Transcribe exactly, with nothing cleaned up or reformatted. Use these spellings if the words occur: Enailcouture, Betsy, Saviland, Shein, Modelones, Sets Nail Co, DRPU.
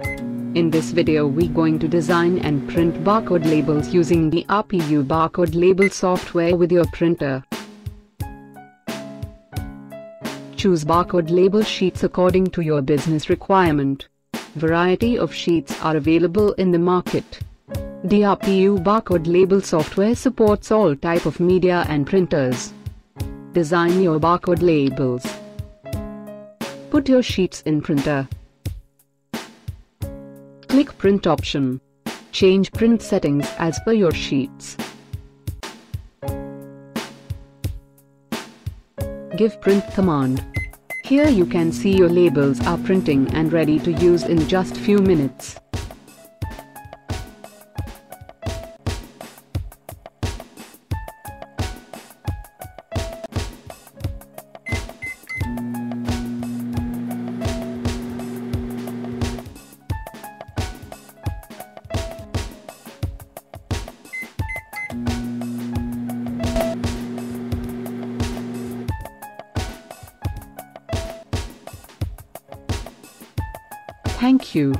In this video we're going to design and print barcode labels using the D R P U barcode label software with your printer. Choose barcode label sheets according to your business requirement. Variety of sheets are available in the market. D R P U barcode label software supports all type of media and printers. Design your barcode labels. Put your sheets in printer. Click print option. Change print settings as per your sheets. Give print command. Here you can see your labels are printing and ready to use in just few minutes. Thank you.